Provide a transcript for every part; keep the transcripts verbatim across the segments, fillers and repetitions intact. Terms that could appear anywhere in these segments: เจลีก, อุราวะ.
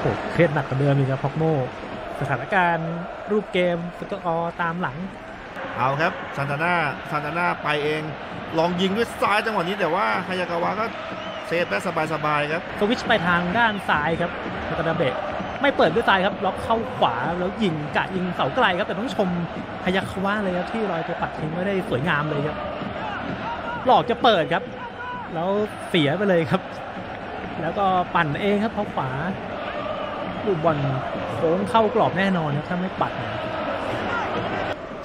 โอ้เครียดหนักกว่าเดิมอีกครับพ็อกโมสถานการณ์รูปเกมสกอร์ตามหลังเอาครับซานตาน่าซานตาน่าไปเองลองยิงด้วยซ้ายจังหวะนี้แต่ว่าฮายากาวะก็เซฟได้สบายๆครับสวิชไปทางด้านซ้ายครับทากาดาเบะไม่เปิดด้วยซ้ายครับล็อกเข้าขวาแล้วยิงกะยิงเสาไกลครับแต่ต้องชมฮายากาวะเลยครับที่ลอยตัวปัดทิ้งไว้ได้สวยงามเลยครับหลอกจะเปิดครับแล้วเสียไปเลยครับแล้วก็ปั่นเองครับเขาขวาลูกบอลโค้งเข้ากรอบแน่นอนนะถ้าไม่ปัด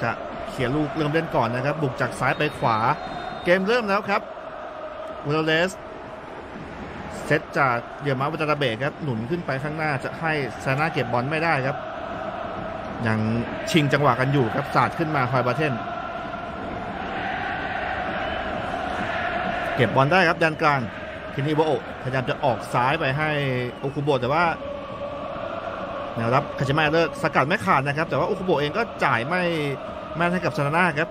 จะเสียลูกเริ่มเล่นก่อนนะครับบุกจากซ้ายไปขวาเกมเริ่มแล้วครับวูโรเลสเซตจากเดียมาวัตระเบกครับหนุนขึ้นไปข้างหน้าจะให้ซาน่าเก็บบอลไม่ได้ครับยังชิงจังหวะกันอยู่ครับสาดขึ้นมาฮอยบาเทนเก็บบอลได้ครับด้านกลางทีนี้โบโอพยายามจะออกซ้ายไปให้โอคุโบแต่ว่าแนวรับคาชิมาเลิกสกัดไม่ขาดนะครับแต่ว่าโอคุโบเองก็จ่ายไม่แม่นให้กับซาน่าครับ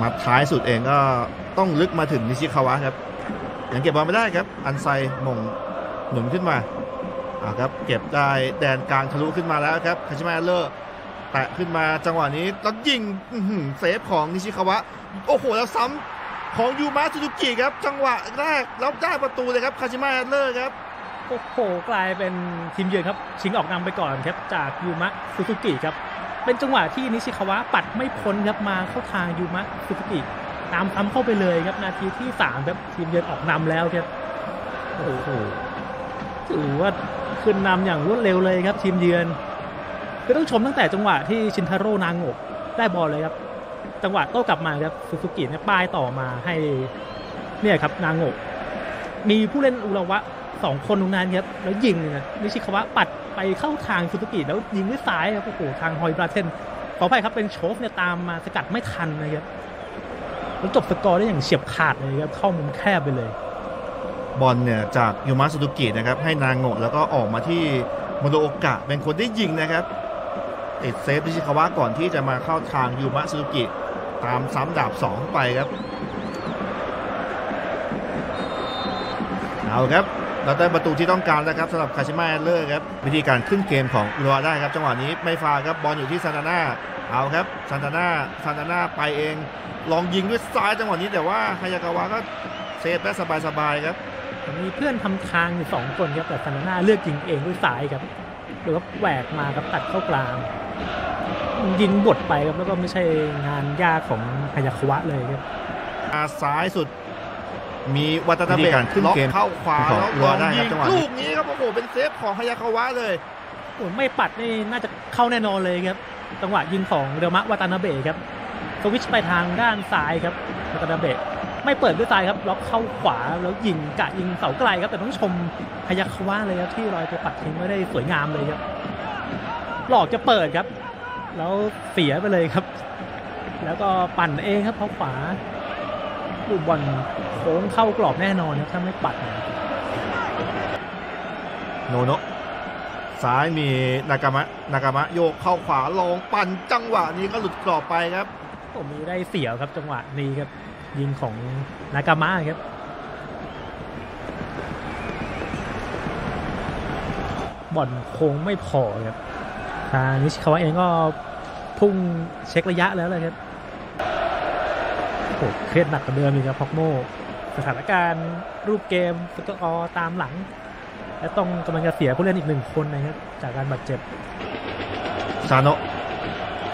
มาท้ายสุดเองก็ต้องลึกมาถึงนิชิคาวะครับยังเก็บบอลไม่ได้ครับอันไซมงหนุนขึ้นมาอ่าครับเก็บได้แดนกลางทะลุขึ้นมาแล้วครับคาชิมาเลิกแตะขึ้นมาจังหวะนี้แล้วยิงเซฟของนิชิคาวะโอ้โหแล้วซ้ำของยูมาซูซูกิครับจังหวะแรกแล้วได้ประตูเลยครับคาชิมาเลิกครับโอ้โหกลายเป็นทีมเยือนครับชิงออกนำไปก่อนครับจากยูมะซูซูกิครับเป็นจังหวะที่นิชิคาวะปัดไม่พ้นครับมาเข้าทางยูมะซูซูกิตามซ้ำเข้าไปเลยครับนาทีที่สามครับทีมเยือนออกนำแล้วครับโอ้โหถือว่าขึ้นนำอย่างรวดเร็วเลยครับทีมเยือนก็ต้องชมตั้งแต่จังหวะที่ชินทาโร่นางโงะได้บอลเลยครับจังหวะโต้กลับมาครับซูซูกิเนี่ยป้ายต่อมาให้เนี่ยครับนางโงะมีผู้เล่นอุระวะสองคนตรงนั้นครับแล้วยิงนะนิชิคาวะปัดไปเข้าทางซูซูกิแล้วยิงด้วยซ้ายครับโอ้โหทางฮอยบราเทนขออภัยครับเป็นโชฟเนี่ยตามมาสกัดไม่ทันนะครับแล้วจบสกอร์ได้อย่างเฉียบขาดเลยครับเข้ามุมแคบไปเลยบอลเนี่ยจากยูมะซูซูกินะครับให้นางโงะแล้วก็ออกมาที่โมโดโอกะเป็นคนได้ยิงนะครับติดเซฟนิชิคาวะก่อนที่จะมาเข้าทางยูมะซูซูกิตามซ้ำดาบสองไปครับเอาครับเราได้ประตูที่ต้องการแล้วครับสำหรับคาชิมาเลอร์ครับวิธีการขึ้นเกมของอุระวะได้ครับจังหวะนี้ไม่ฟาวครับบอลอยู่ที่ซานตาน่าเอาครับซานตาน่าซานตาน่าไปเองลองยิงด้วยซ้ายจังหวะนี้แต่ว่าฮายากาวะก็เซฟได้สบายๆครับมีเพื่อนทำทางอยู่สองคนครับแต่ซานตาน่าเลือกยิงเองด้วยซ้ายครับหรือว่าแหวกมาครับตัดเข้ากลางยิงบดไปครับแล้วก็ไม่ใช่งานยากของฮายากาวะเลยครับอาซ้ายสุดมีวัตนาเบะขึ้นเกมเข้าขวาแล้วลองยิงลูกนี้ครับโอ้โหเป็นเซฟของฮายากาวะเลยโอ้ไม่ปัดนี่น่าจะเข้าแน่นอนเลยครับจังหวะยิงของเรมะวัตนาเบะครับสวิชไปทางด้านซ้ายครับวัตนาเบะไม่เปิดด้วยซ้ายครับล็อกเข้าขวาแล้วยิงกะยิงเสาไกลครับแต่ต้องชมฮายากาวะเลยครับที่ลอยตัวปัดทิ้งไว้ได้สวยงามเลยครับหลอกจะเปิดครับแล้วเสียไปเลยครับแล้วก็ปั่นเองครับเข้าขวาลูกบอลโค้งเข้ากรอบแน่นอนนะถ้าไม่ปัดโนโนะซ้ายมีนากามะนากามะโยกเข้าขวาลองปั่นจังหวะนี้ก็หลุดกรอบไปครับผมมีได้เสียครับจังหวะนี้ครับยิงของนากามะครับบอลโค้งไม่พอครับทางนิชิคาวะเองก็พุ่งเช็คระยะแล้วเลยครับโอ้เครียดหนักกว่าเดิมอีกครับพ็อกโมสถานการณ์รูปเกมสกอร์ตามหลังและต้องกำลังจะเสียผู้เล่นอีกหนึ่งคนนะครับจากการบาดเจ็บซาโนะ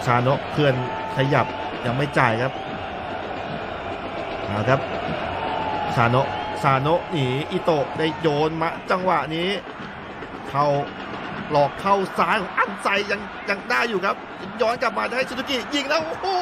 ซาโนะเพื่อนขยับยังไม่จ่ายครับเอาครับซาโนะซาโนะหนีอิโตะได้โยนมาจังหวะนี้เข้าหลอกเข้าซ้ายของอันไซยังยังได้อยู่ครับย้อนกลับมาให้ซูซูกิยิงแล้วโอ้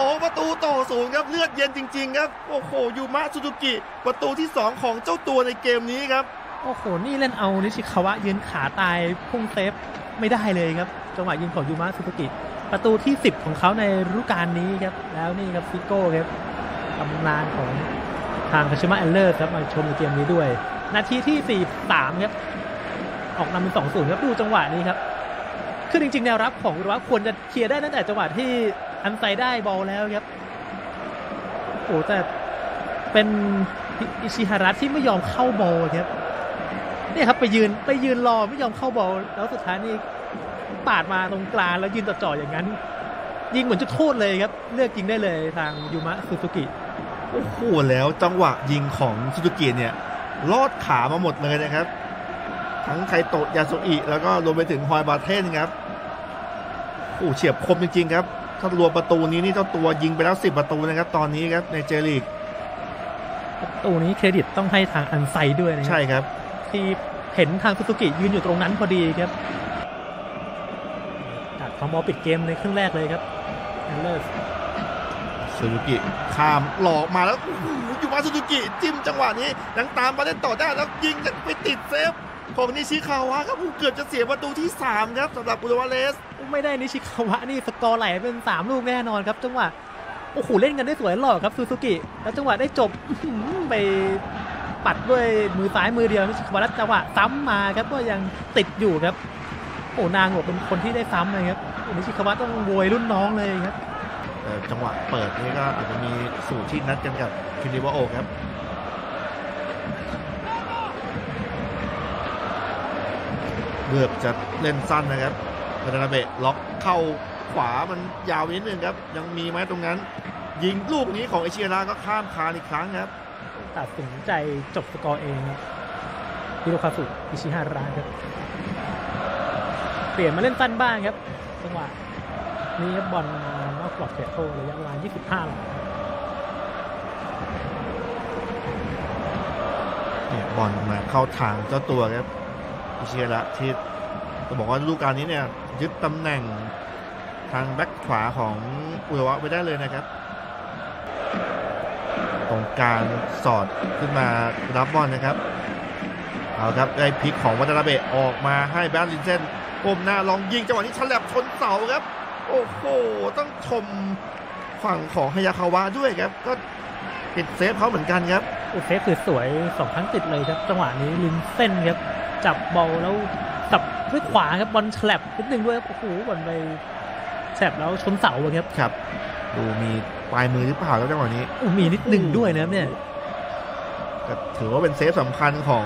สองประตูต่อศูนย์ครับเลือดเย็นจริงๆครับโอ้โหยูมะซูซูกิประตูที่สองของเจ้าตัวในเกมนี้ครับโอ้โหนี่เล่นเอานิชิคาวะยืนขาตายพุ่งเซฟไม่ได้เลยครับจังหวะยิงของยูมะซูซูกิประตูที่สิบของเขาในฤดูกาลนี้ครับแล้วนี่ครับฟิโก้ครับตำนานของทางคาชิมะเอลเลอร์ครับมาชมในเกมนี้ด้วยนาทีที่สี่สิบสามครับออกนำเป็นสองศูนย์ครับดูจังหวะนี้ครับคือจริงๆแนวรับของอุระวะควรจะเคลียร์ได้ตั้งแต่จังหวะที่อันไซได้บอลแล้วครับโอ้แต่เป็นอิชิฮาระที่ไม่ยอมเข้าบอลครับ นี่ครับไปยืนไปยืนรอไม่ยอมเข้าบอลแล้วสุดท้ายนี่ปาดมาตรงกลางแล้วยืนต่อจ่ออย่างนั้นยิงเหมือนจุดโทษเลยครับเลือกยิงได้เลยทางยูมะซูซูกิโอ้โหแล้วจังหวะยิงของซูซูกิเนี่ยลอดขามาหมดเลยนะครับทั้งไคโตะยาสุอิแล้วก็รวมไปถึงฮอยบาเทนครับโอ้เฉียบคมจริงๆครับถ้ารวมประตูนี้นี่เจ้าตัวยิงไปแล้วสิบประตูนะครับตอนนี้ครับในเจลีกประตูนี้เครดิตต้องให้ทางอันไซด้วยนะใช่ครับที่เห็นทางซูซูกิยืนอยู่ตรงนั้นพอดีครับตัดคอมบอลปิดเกมในครึ่งแรกเลยครับแอนเลอร์ซูซูกิข้ามหลอกมาแล้วยูมาซูซูกิจิ้มจังหวะนี้ยังตามมาเล่นต่อได้แล้วยิงไปติดเซฟของนิชิคาวะครับเกือบจะเสียประตูที่สามครับสำหรับอุลวาเลสไม่ได้นิชิคาวะนี่สกอร์ไหลเป็นสามลูกแน่นอนครับจังหวะโอ้โหเล่นกันได้สวยหล่อครับซูซูกิแล้วจังหวะได้จบไปปัดด้วยมือซ้ายมือเดียวนิชิคาวะจังหวะซ้ำมาครับก็ยังติดอยู่ครับโอ้นางบอกเป็นคนที่ได้ซ้ำเลยครับนิชิคาวะต้องโวยรุ่นน้องเลยครับจังหวะเปิดนี่ก็อาจจะมีสูตรที่นัดกันกับคิริวะโอครับเกือบจะเล่นสั้นนะครับวาตานาเบะล็อกเข้าขวามันยาวนิดนึงครับยังมีไหมตรงนั้นยิงลูกนี้ของเอเชียราก็ข้ามคานอีกครั้งครับตัดสินใจจบสกอร์เองฮิโรคาสุอิชิฮาระครับเปลี่ยนมาเล่นสั้นบ้างครับจังหวะนี้ครับบอลนอกกรอบเขตโทษระยะเวลายี่สิบห้านาทีเนี่ยบอลมาเข้าทางเจ้าตัวครับอิชิฮาระที่จะบอกว่าฤดูกาลนี้เนี่ยยึดตำแหน่งทางแบ็คขวาของอุยวะไปได้เลยนะครับตรงการสอดขึ้นมารับบอลนะครับเอาครับได้พลิกของวัตานาเบะออกมาให้แบรนด์ลินเซนก้มหน้าลองยิงจังหวะนี้ฉลับชนเสาครับโอ้โหต้องชมฝั่งของฮายาคาวะด้วยครับก็ติดเซฟเขาเหมือนกันครับโอ้เซฟสวยสองครั้งติดเลยครับจังหวะนี้ลินเซนครับจับบอลแล้วจับด้วยขวาครับบอลฉลับนิดนึงด้วยโอ้โหบอลไปแฉบแล้วชนเสาครับครับดูมีปลายมือหรือเปล่าแล้วจังหวะนี้อู้มีนิดหนึ่งด้วยนะเนี่ยก็ถือว่าเป็นเซฟสำคัญของ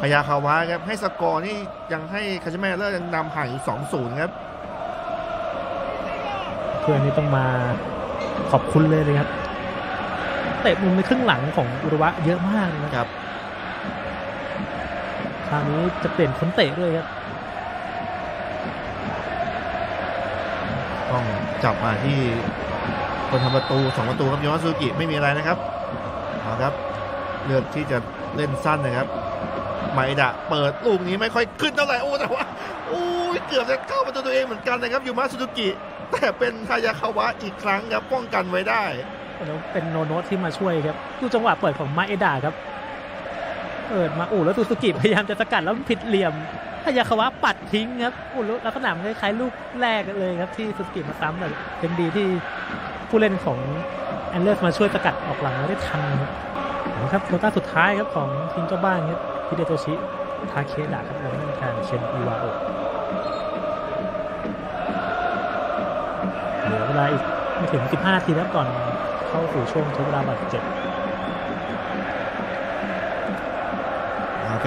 พยาคาวะครับให้สกอร์นี่ยังให้คาชิเมะเลอร์ยังนำห่างอีก สองศูนย์ ครับเพื่อนนี่ต้องมาขอบคุณเลยเลยครับเตะมุมในครึ่งหลังของอุรุวะเยอะมากนะครับคราวนี้จะเปลี่ยนคนเตะด้วยครับต้องจับมาที่คนทำประตูสองประตูครับยอนซูกิไม่มีอะไรนะครับเอาครับเลือกที่จะเล่นสั้นนะครับไมดะเปิดลูกนี้ไม่ค่อยขึ้นเท่าไหร่โอ้แต่ว่าโอ้เกือบจะเข้าประตูตัวเองเหมือนกันนะครับยูมาซูกิแต่เป็นทายาคาวะอีกครั้งครับป้องกันไว้ได้แล้วเป็นโนโนะที่มาช่วยครับดูจังหวะเปิดของไมดะครับเปิดมาโอ้แล้วซูซูกิพยายามจะสกัดแล้วผิดเหลี่ยมทายาคาวะปัดทิ้งครับโอ้ลักษณะมันคล้ายๆลูกแรกเลยครับที่ซูซูกิมาซ้ำแต่เป็นดีที่ผู้เล่นของแอนเลอร์มาช่วยสกัดออกหลังได้ทันนะครับโคต้าสุดท้ายครับของทีมเจ้าบ้านครับฮิเดโตชิทาเคดะครับในการเชนอิวาโอเหลือเวลาอีกไม่ถึงสิบห้านาทีแล้วก่อนเข้าสู่ช่วงทดเวลาบาดเจ็บ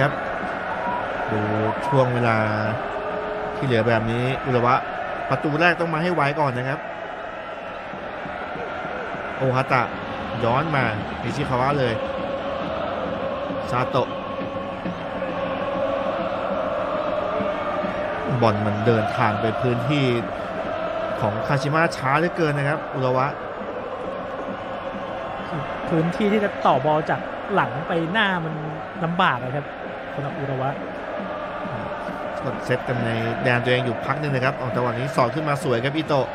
ครับดูช่วงเวลาที่เหลือแบบนี้อุระวะประตูแรกต้องมาให้ไวก่อนนะครับโอฮาตะย้อนมาอิชิคาวะเลยซาโตะบอลมันเดินทางไปพื้นที่ของคาชิมะช้าเหลือเกินนะครับอุระวะพื้นที่ที่จะต่อบอลจากหลังไปหน้ามันลำบากนะครับสำหรับอุระวะกดเซตกันในแดนตัวเองอยู่พักนึงนะครับออกจังหวะนี้สอดขึ้นมาสวยครับอิโตะ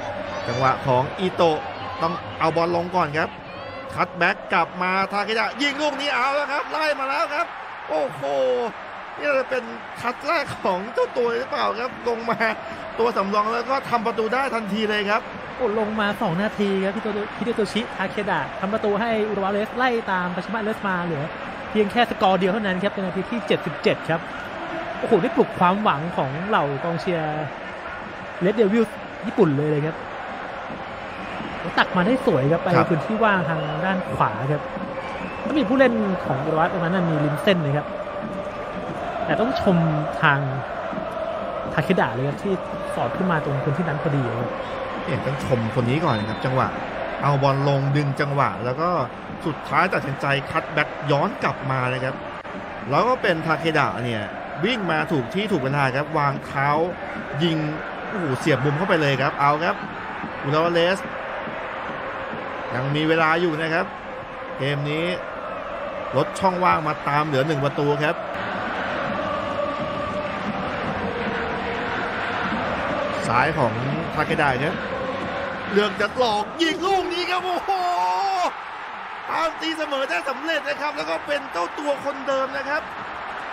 จังหวะของอิโตะต้องเอาบอลลงก่อนครับคัตแบ็กกลับมาทาเคดะยิงลูกนี้เอาแล้วครับไล่มาแล้วครับโอ้โหนี่จะเป็นคัตแรกของเจ้าตัวหรือเปล่าครับลงมาตัวสำรองแล้วก็ทำประตูได้ทันทีเลยครับโอ้ลงมาสองนาทีครับพี่โตพี่โตชิทาเคดะทำประตูให้อุระวะเลสไล่ตามคาชิมะเลสมาเหลือเพียงแค่สกอร์เดียวเท่านั้นครับเป็นนาทีที่เจ็ดสิบเจ็ดครับโอ้โหได้ปลุกความหวังของเหล่ากองเชียร์เรดเดวิลส์ญี่ปุ่นเลยเลยครับตักมาได้สวยครับไปพื้นที่ว่างทางด้านขวาครับแล้วมีผู้เล่นของอุระวะตรงนั้นมีลินเซนเลยครับ แต่ต้องชมทางทาเคดะเลยครับที่สอดขึ้นมาตรงพื้นที่นั้นพอดีครับเอ็นต้องชมคนนี้ก่อนนะครับจังหวะเอาบอลลงดึงจังหวะแล้วก็สุดท้ายตัดสินใจคัตแบ็กย้อนกลับมาเลยครับแล้วก็เป็นทาเคดะเนี่ยวิ่งมาถูกที่ถูกเวลาครับวางเท้ายิงโอ้โหเสียบมุมเข้าไปเลยครับเอาครับอุลาวาเลสยังมีเวลาอยู่นะครับเกมนี้ลดช่องว่างมาตามเหลือหนึ่งประตูครับสายของทาเคดะเนี่ยเลือกจะหลอกยิงลูกนี้ครับโอ้โหตามตีเสมอได้สำเร็จนะครับแล้วก็เป็นเจ้าตัวคนเดิมนะครับ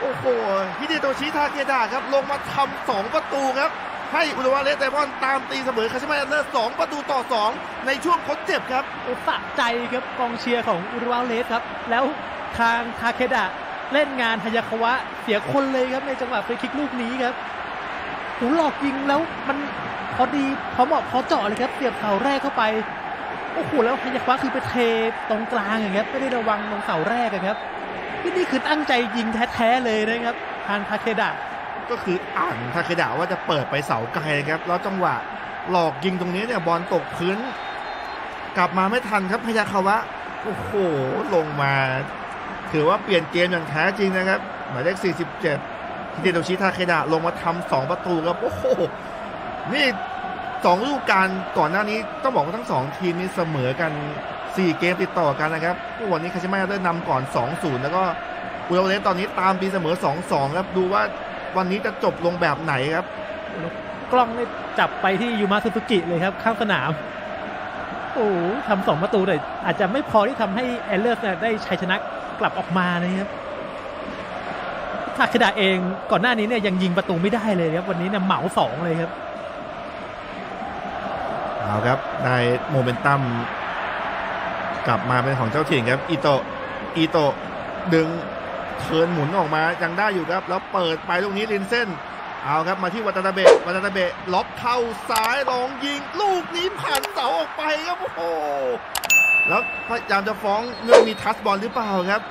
โอ้โหฮิเดโตชิทาเคดะครับลงมาทำสองประตูครับให้อุลาวาเลสไดมอนด์ตามตีเสมอคาชิมะอันเดอร์สองประตูต่อสองในช่วงทดเจ็บครับโอ้สะใจครับกองเชียร์ของอุลาวาเลสครับแล้วทางทาเคดะเล่นงานฮายาคาวะเสียคนเลยครับในจังหวะฟรีคิกลูกนี้ครับหูหลอกยิงแล้วมันพอดีพอเหมาะพอเจาะเลยครับเสียบเสาแรกเข้าไปโอ้โหแล้วฮายาคาวะคือไปเทตรงกลางอย่างเงี้ยไม่ได้ระวังตรงเสาแรกเลยครับนี่คือตั้งใจยิงแท้ๆเลยนะครับทางทาเคดะก็คืออ่านทาเคดะว่าจะเปิดไปเสาไกลครับแล้วจังหวะหลอกยิงตรงนี้เนี่ยบอลตกพื้นกลับมาไม่ทันครับพยาคาวะโอ้โหลงมาถือว่าเปลี่ยนเกมอย่างแท้จริงนะครับหมายเลขสี่สิบเจ็ดฮิเดโตชิทาเคดะลงมาทำสองประตูครับโอ้โหนี่สองฤดูกาลก่อนหน้านี้ต้องบอกว่าทั้งสองทีมนี้เสมอกันสี่เกมติดต่อกันนะครับวันนี้คาชิมะได้นำก่อน สองศูนย์ แล้วก็อุลาวาเลสตอนนี้ตามตีเสมอ สองสอง ครับดูว่าวันนี้จะจบลงแบบไหนครับกล้องได้จับไปที่ยูมะซูซูกิเลยครับข้างสนามโอ้ทำสองประตูแต่อาจจะไม่พอที่ทำให้แอลเลอร์ได้ชัยชนะกลับออกมานะครับทาเคดะเองก่อนหน้านี้เนี่ยยังยิงประตูไม่ได้เลยครับวันนี้เนี่ยเหมาสองเลยครับเอาครับได้โมเมนตัมกลับมาเป็นของเจ้าถิ่นครับอิโตะอิโตะดึงเทินหมุนออกมายังได้อยู่ครับแล้วเปิดไปลูกนี้ริมเส้นเอาครับมาที่วัตนาเบะวัตนาเบะล็อกเข้าซ้ายลองยิงลูกนี้ผ่านเสาออกไปครับโอ้โหแล้วพยายามจะฟ้องเรื่องมีทัชบอลหรือเปล่าครับ